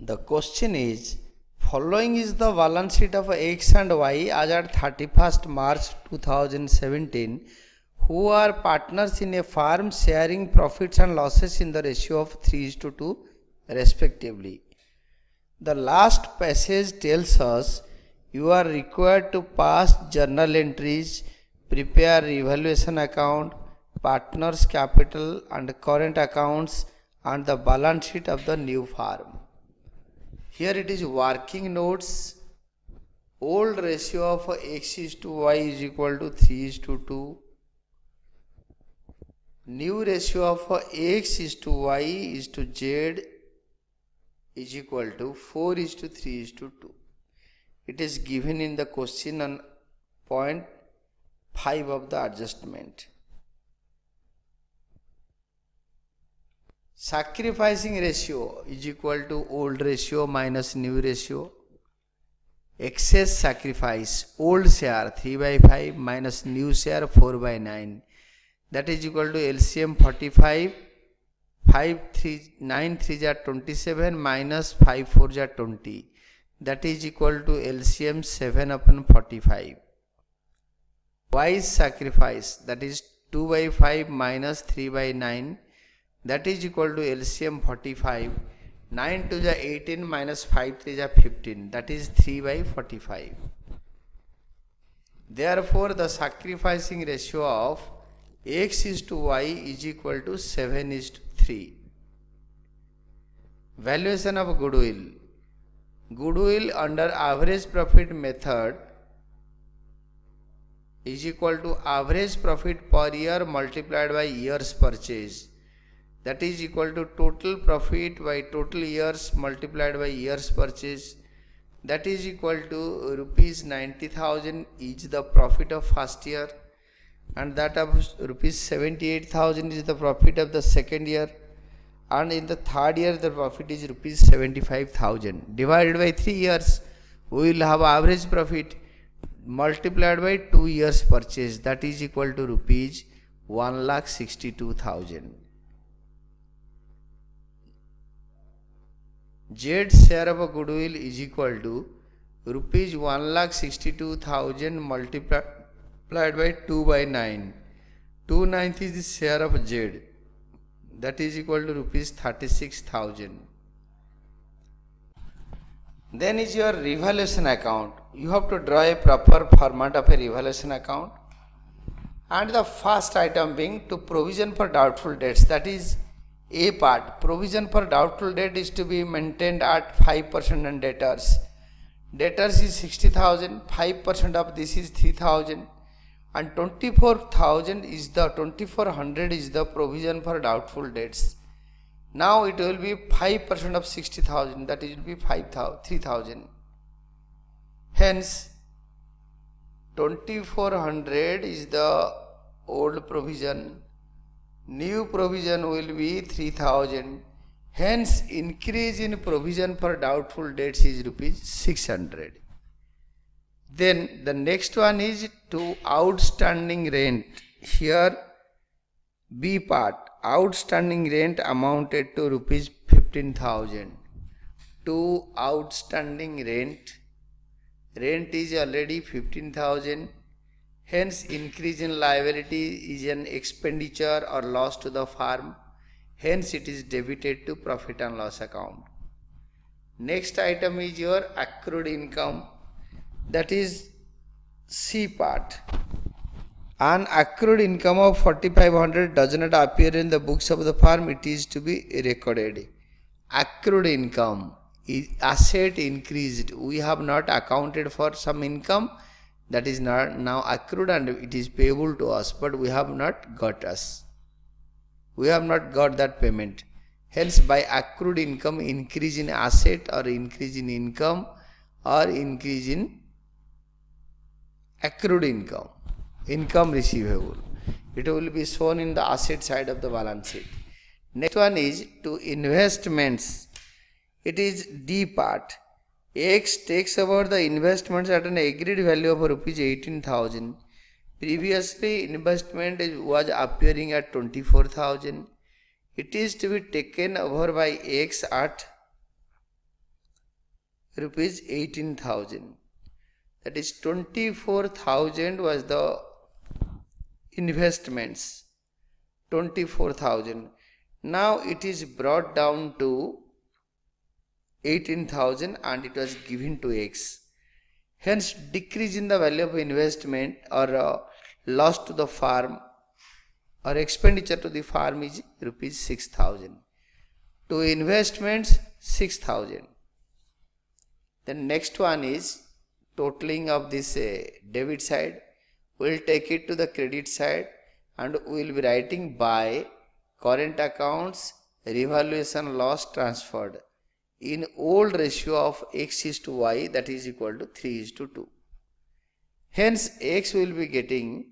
The question is, following is the balance sheet of X and Y as at 31st March 2017, who are partners in a firm sharing profits and losses in the ratio of 3:2 respectively. The last passage tells us you are required to pass journal entries, prepare revaluation account, partners' capital and current accounts and the balance sheet of the new firm. Here it is working notes, old ratio of X is to Y is equal to 3:2. New ratio of X is to Y is to Z is equal to 4:3:2. It is given in the question on point 5 of the adjustment. Sacrificing ratio is equal to old ratio minus new ratio. Excess sacrifice, old share 3/5 minus new share 4/9. That is equal to LCM 45, 9 3s are 27 minus 5 4s are 20. That is equal to LCM 7/45. Y sacrifice, that is 2/5 minus 3/9. That is equal to LCM 45, 9 to the 18 minus 5 to the 15, that is 3/45. Therefore, the sacrificing ratio of X is to Y is equal to 7:3. Valuation of goodwill. Goodwill under average profit method is equal to average profit per year multiplied by years purchase. That is equal to total profit by total years multiplied by years purchase. That is equal to ₹90,000 is the profit of first year, and that of ₹78,000 is the profit of the second year, and in the third year the profit is ₹75,000. Divided by 3 years we will have average profit multiplied by 2 years purchase, that is equal to ₹162,000. Z share of goodwill is equal to ₹162,000 multiplied by 2/9. 2/9 is the share of Z. That is equal to ₹36,000. Then is your revaluation account. You have to draw a proper format of a revaluation account. And the first item being to provision for doubtful debts. That is A part, provision for doubtful debt is to be maintained at 5% on debtors. Debtors is 60,000, 5% of this is 3,000, and 2400 is the provision for doubtful debts. Now it will be 5% of 60,000, that it will be 3,000. Hence, 2400 is the old provision. New provision will be 3,000. Hence, increase in provision for doubtful debts is ₹600. Then the next one is to outstanding rent. Here, B part, outstanding rent amounted to ₹15,000. To outstanding rent, rent is already 15,000. Hence, increase in liability is an expenditure or loss to the firm. Hence, it is debited to profit and loss account. Next item is your accrued income. That is C part. An accrued income of ₹4,500 does not appear in the books of the firm. It is to be recorded. Accrued income is asset increased. We have not accounted for some income that is not now accrued and it is payable to us, but we have not got us. We have not got that payment. Hence, by accrued income, increase in asset or increase in income or increase in accrued income, income receivable. It will be shown in the asset side of the balance sheet. Next one is to investments. It is D part. X takes over the investments at an agreed value of ₹18,000. Previously, investment was appearing at 24,000. It is to be taken over by X at rupees 18,000. That is 24,000 was the investments. 24,000. Now it is brought down to 18,000 and it was given to X. Hence decrease in the value of investment or loss to the farm or expenditure to the farm is rupees 6,000. To investments 6,000. The next one is totaling of this debit side. We will take it to the credit side and we will be writing by current accounts revaluation loss transferred in old ratio of X is to Y, that is equal to 3 is to 2. Hence X will be getting,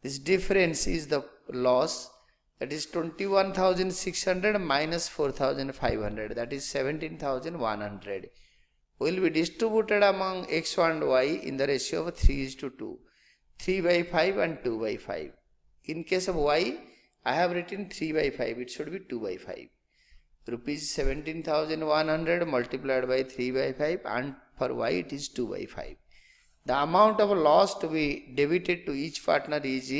this difference is the loss, that is 21,600 minus 4,500, that is 17,100, will be distributed among X and Y in the ratio of 3 is to 2, 3 by 5 and 2 by 5. In case of Y, I have written 3 by 5, it should be 2 by 5. Rupees 17,100 multiplied by 3 by 5 and for Y it is 2 by 5. The amount of loss to be debited to each partner is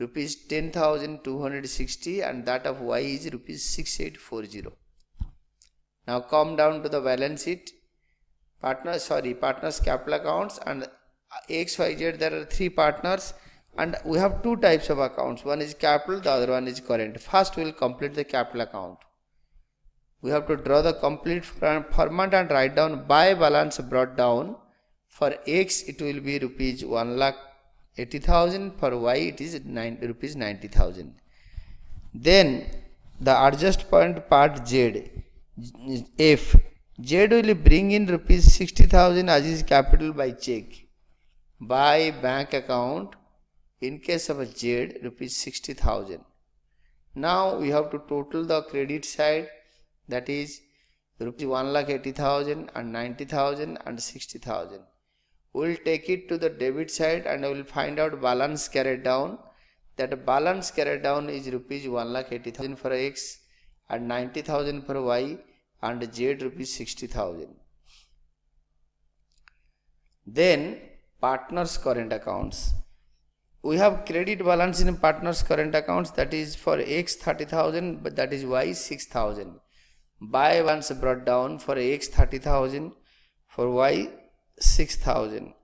rupees 10,260 and that of Y is rupees 6,840. Now come down to the balance sheet, partners capital accounts, and XYZ there are three partners and we have two types of accounts, one is capital, the other one is current. First we will complete the capital account. We have to draw the complete format and write down by balance brought down. For X it will be rupees 1,80,000, for Y it is rupees 90,000. Then the adjust point part Z, F, Z will bring in rupees 60,000 as is capital by check, by bank account, in case of a Z rupees 60,000. Now we have to total the credit side. That is rupees 1,80,000 and 90,000 and 60,000. We will take it to the debit side and I will find out balance carried down. That balance carried down is rupees 1,80,000 for X and 90,000 for Y and Z rupees 60,000. Then partners current accounts. We have credit balance in partners current accounts, that is for X 30,000 but that is Y 6,000. By once brought down, for X 30,000, for Y 6,000.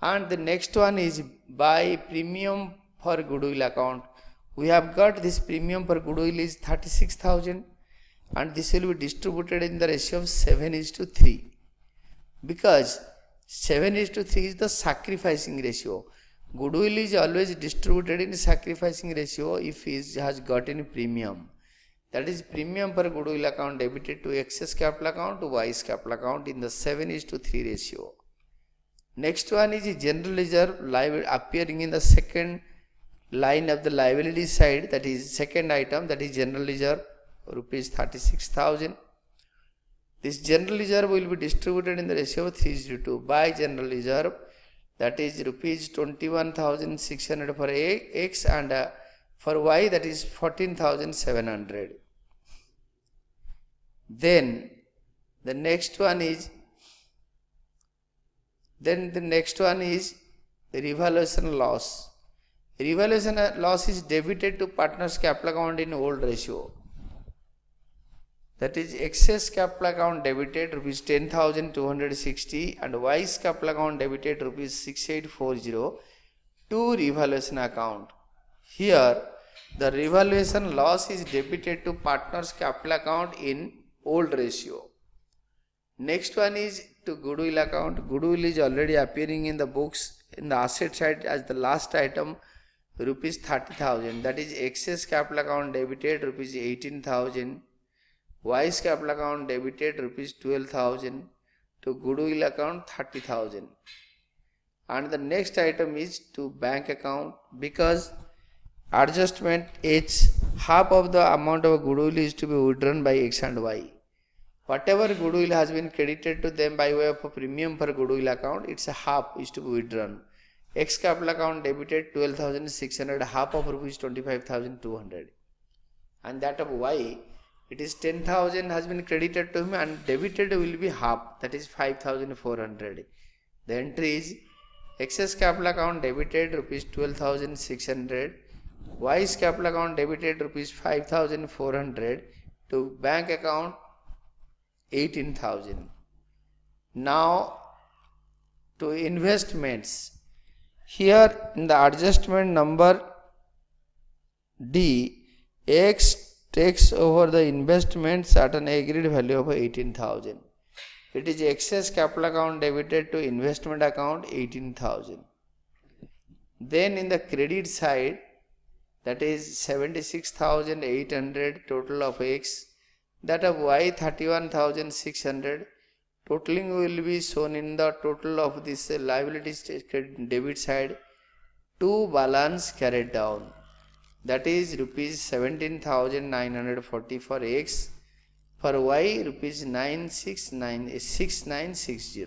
And the next one is by premium for goodwill account. We have got this premium for goodwill is 36,000 and this will be distributed in the ratio of 7:3, because 7:3 is the sacrificing ratio. Goodwill is always distributed in sacrificing ratio if it has gotten premium. That is premium per goodwill account debited to X's capital account to Y's capital account in the 7:3 ratio. Next one is general reserve appearing in the second line of the liability side, that is second item, that is general reserve rupees 36,000. This general reserve will be distributed in the ratio of 3:2 by general reserve, that is rupees 21,600 for X and for Y that is 14,700. Then the next one is revaluation loss. Revaluation loss is debited to partners capital account in old ratio. That is X's capital account debited rupees 10,260 and Y's capital account debited rupees 6,840 to revaluation account. Here the revaluation loss is debited to partners capital account in old ratio. Next one is to goodwill account. Goodwill is already appearing in the books in the asset side as the last item rupees 30,000, that is X's capital account debited rupees 18,000, Y's capital account debited rupees 12,000 to goodwill account 30,000. And the next item is to bank account, because adjustment H, half of the amount of goodwill is to be withdrawn by X and Y. Whatever goodwill has been credited to them by way of a premium for goodwill account, it's a half is to be withdrawn. X capital account debited 12,600, half of rupees 25,200, and that of Y it is 10,000 has been credited to him and debited will be half, that is 5,400. The entry is excess capital account debited rupees 12,600. Wise capital account debited rupees 5,400 to bank account 18,000. Now to investments. Here in the adjustment number D, X takes over the investments at an agreed value of 18,000. It is excess capital account debited to investment account 18,000. Then in the credit side, that is 76,800 total of X, that of Y 31,600, totaling will be shown in the total of this liability debit side to balance carried down, that is rupees 17,940 for X, for Y rupees 96960.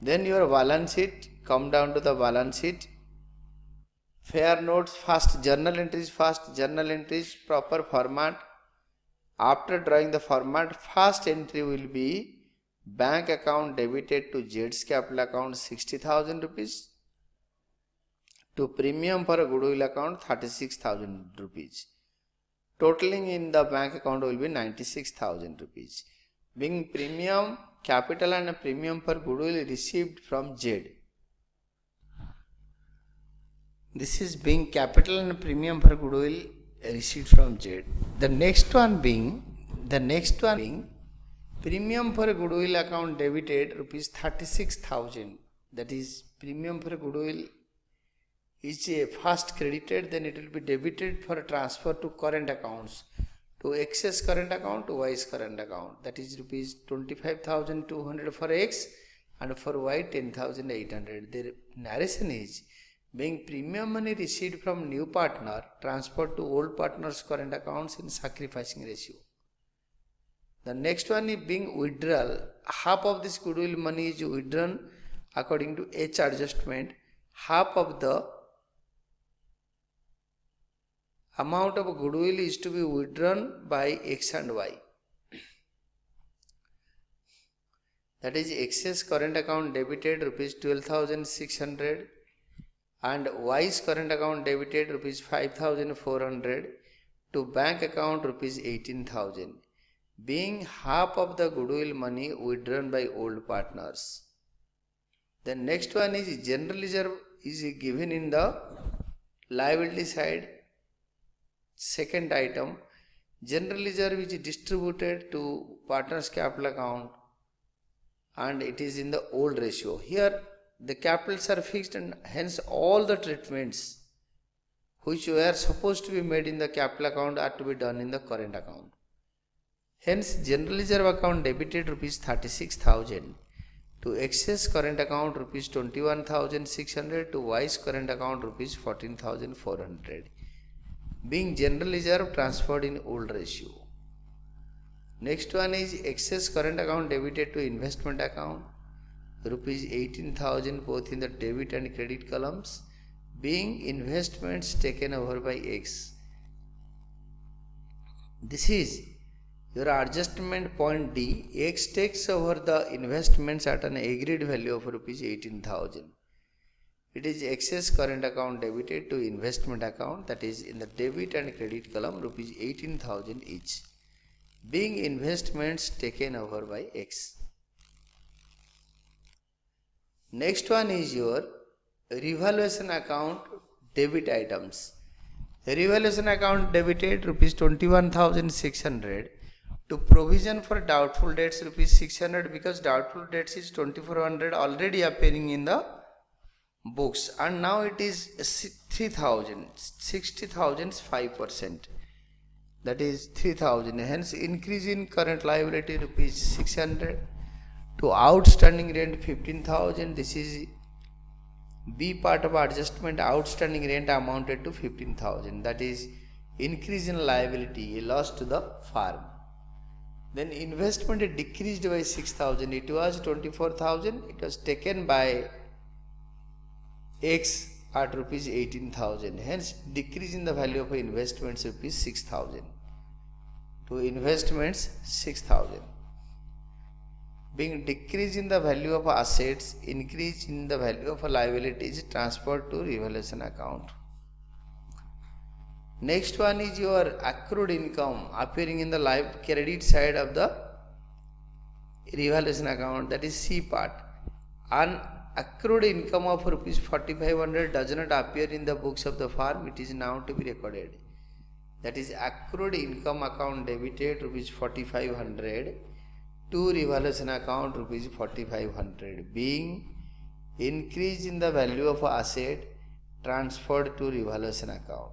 Then your balance sheet, come down to the balance sheet. Fair notes first, journal entries proper format. After drawing the format, first entry will be bank account debited to Z's capital account 60,000 rupees, to premium for a goodwill account 36,000 rupees. Totaling in the bank account will be 96,000 rupees, being premium capital and a premium for goodwill received from Z. This is being capital and premium for goodwill received from Z. The next one being premium for goodwill account debited rupees 36,000. That is premium for goodwill is first credited, then it will be debited for transfer to current accounts, to excess current account, to Y's current account. That is rupees 25,200 for X and for Y 10,800. The narration is, being premium money received from new partner transferred to old partner's current accounts in sacrificing ratio. The next one is being withdrawal. Half of this goodwill money is withdrawn according to H adjustment. Half of the amount of goodwill is to be withdrawn by X and Y. That is excess current account debited rupees 12,600. And Y's current account debited rupees 5,400 to bank account rupees 18,000, being half of the goodwill money withdrawn by old partners. The next one is general reserve is given in the liability side. Second item, general reserve is distributed to partners capital account and it is in the old ratio. Here the capitals are fixed and hence all the treatments which were supposed to be made in the capital account are to be done in the current account. Hence general reserve account debited rupees 36,000 to excess current account rupees 21,600 to Y's current account rupees 14,400, being general reserve transferred in old ratio. Next one is excess current account debited to investment account rupees 18,000 both in the debit and credit columns, being investments taken over by X. This is your adjustment point D. X takes over the investments at an agreed value of rupees 18,000. It is excess current account debited to investment account, that is in the debit and credit column rupees 18,000 each, being investments taken over by X. Next one is your revaluation account debit items. Revaluation account debited rupees 21,600 to provision for doubtful debts rupees 600, because doubtful debts is 2,400 already appearing in the books and now it is 3,000, 60,000 is 5%, that is 3,000, hence increase in current liability rupees 600 to outstanding rent 15,000. This is B part of adjustment. Outstanding rent amounted to 15,000, that is increase in liability, a loss to the farm. Then investment decreased by 6,000, it was 24,000, it was taken by X at rupees 18,000, hence decrease in the value of investments rupees 6,000. to investments 6,000. Being decrease in the value of assets, increase in the value of liabilities transferred to revaluation account. Next one is your accrued income appearing in the live credit side of the revaluation account, that is C part. Unaccrued income of rupees 4,500 does not appear in the books of the farm. It is now to be recorded. That is accrued income account debited rupees 4,500 to revaluation account rupees 4,500, being increase in the value of asset transferred to revaluation account.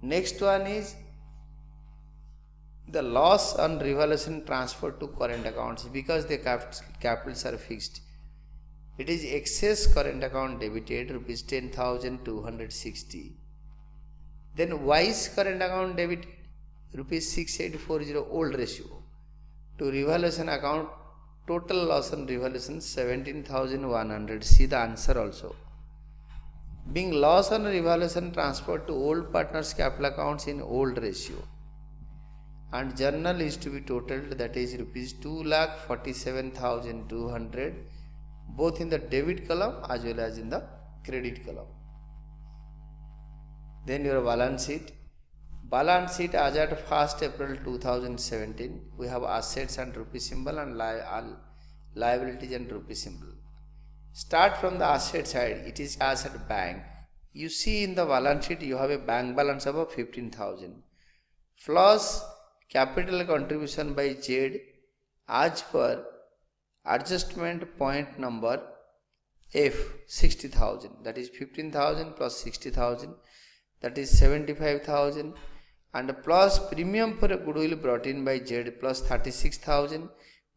Next one is the loss on revaluation transferred to current accounts, because the capitals are fixed. It is excess current account debited rupees 10,260. Then wise current account debited rupees 6840 old ratio to revaluation account, total loss on revaluation 17,100. See the answer also. Being loss on revaluation transferred to old partners' capital accounts in old ratio, and journal is to be totaled, that is rupees 2,47,200, both in the debit column as well as in the credit column. Then your balance sheet. Balance sheet as at 1st April 2017, we have assets and rupee symbol and liabilities and rupee symbol. Start from the asset side. It is cash at bank. You see in the balance sheet you have a bank balance of 15,000 plus capital contribution by Jade as per adjustment point number F 60,000, that is 15,000 plus 60,000, that is 75,000, and plus premium for goodwill brought in by Jade plus 36,000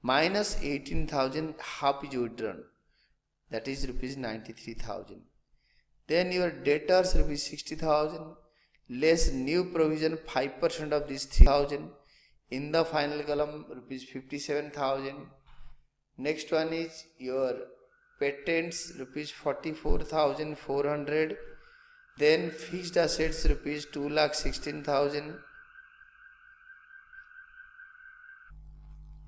minus 18,000 half is withdrawn, that is rupees 93,000. Then your debtors rupees 60,000 less new provision 5% of this 3,000 in the final column rupees 57,000. Next one is your patents rupees 44,400, then fixed assets rupees 2,16,000.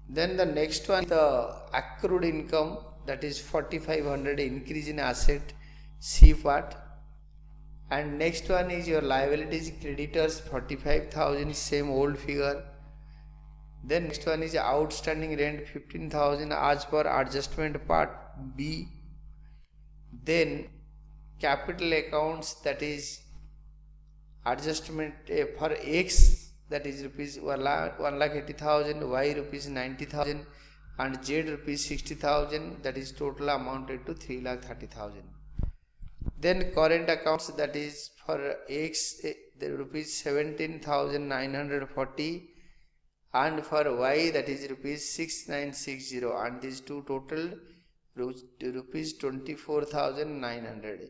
Then the next one, the accrued income, that is 4,500 increase in asset C part. And next one is your liabilities, creditors 45,000, same old figure. Then next one is outstanding rent 15,000 as per adjustment part B. Then capital accounts, that is adjustment for X, that is rupees 1,80,000, Y rupees 90,000, and Z rupees 60,000, that is total amounted to 3,30,000. Then current accounts, that is for X the rupees 17,940, and for Y that is rupees 6,960, and these two total rupees 24,900,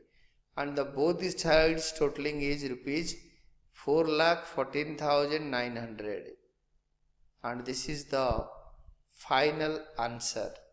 and the both these sides totaling is rupees 4,14,900, and this is the final answer.